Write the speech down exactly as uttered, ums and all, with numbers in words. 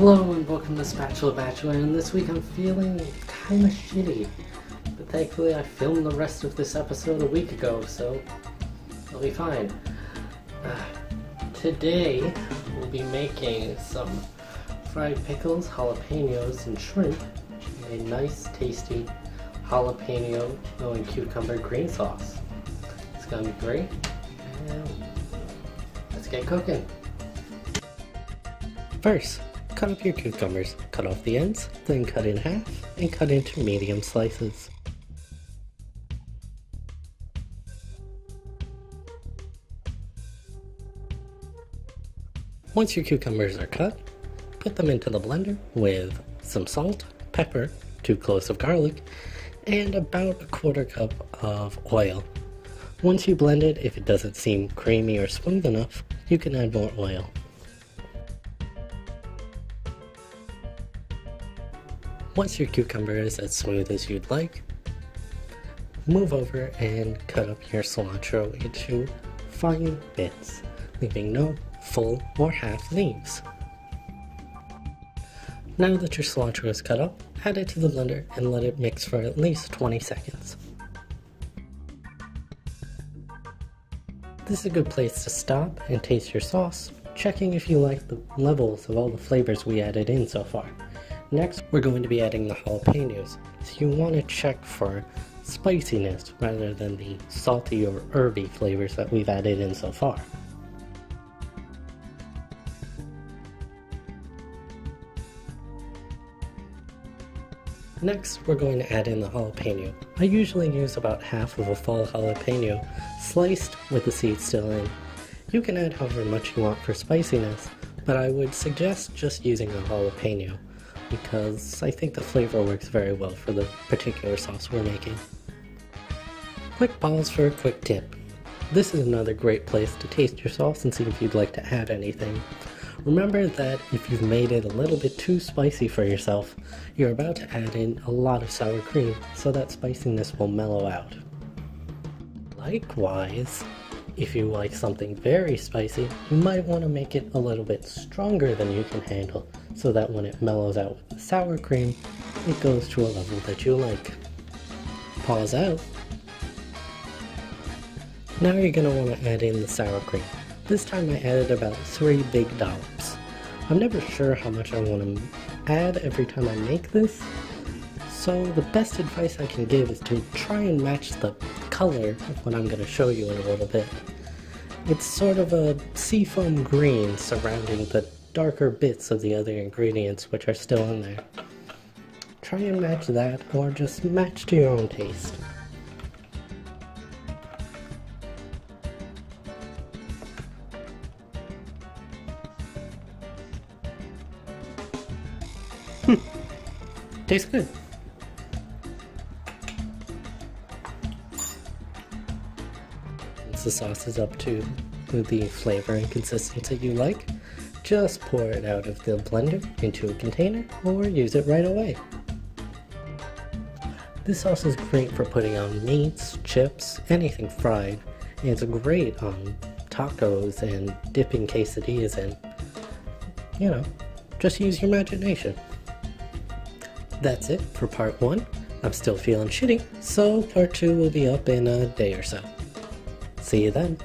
Hello and welcome to Spatula Bachelor, and this week I'm feeling kinda shitty. But thankfully I filmed the rest of this episode a week ago, so I'll be fine. Uh, today we'll be making some fried pickles, jalapenos, and shrimp in a nice tasty jalapeno and cucumber green sauce. It's gonna be great, and let's get cooking. First, cut up your cucumbers, cut off the ends, then cut in half, and cut into medium slices. Once your cucumbers are cut, put them into the blender with some salt, pepper, two cloves of garlic, and about a quarter cup of oil. Once you blend it, if it doesn't seem creamy or smooth enough, you can add more oil. Once your cucumber is as smooth as you'd like, move over and cut up your cilantro into fine bits, leaving no full or half leaves. Now that your cilantro is cut up, add it to the blender and let it mix for at least twenty seconds. This is a good place to stop and taste your sauce, checking if you like the levels of all the flavors we added in so far. Next, we're going to be adding the jalapenos, so you want to check for spiciness rather than the salty or herby flavors that we've added in so far. Next, we're going to add in the jalapeno. I usually use about half of a full jalapeno, sliced with the seeds still in. You can add however much you want for spiciness, but I would suggest just using a jalapeno, because I think the flavor works very well for the particular sauce we're making. Quick pause for a quick tip. This is another great place to taste your sauce and see if you'd like to add anything. Remember that if you've made it a little bit too spicy for yourself, you're about to add in a lot of sour cream, so that spiciness will mellow out. Likewise, if you like something very spicy, you might want to make it a little bit stronger than you can handle, so that when it mellows out with the sour cream, it goes to a level that you like. Pause out. Now you're going to want to add in the sour cream. This time I added about three big dollops. I'm never sure how much I want to add every time I make this, so the best advice I can give is to try and match the color of what I'm going to show you in a little bit. It's sort of a seafoam green surrounding the darker bits of the other ingredients which are still in there. Try and match that, or just match to your own taste. Hmm. Tastes good. Once the sauce is up to the flavor and consistency you like, just pour it out of the blender into a container, or use it right away. This sauce is great for putting on meats, chips, anything fried, and it's great on tacos and dipping quesadillas in. You know, just use your imagination. That's it for part one. I'm still feeling shitty, so part two will be up in a day or so. See you then.